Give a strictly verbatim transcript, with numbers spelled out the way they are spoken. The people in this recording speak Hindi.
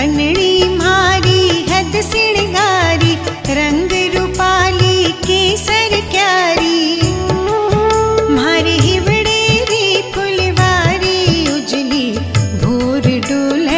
बंगड़ी मारी हद सिंगारी रंग रूपाली केसर क्यारी मारी हिवड़े री फुलवारी उजली भोर डोल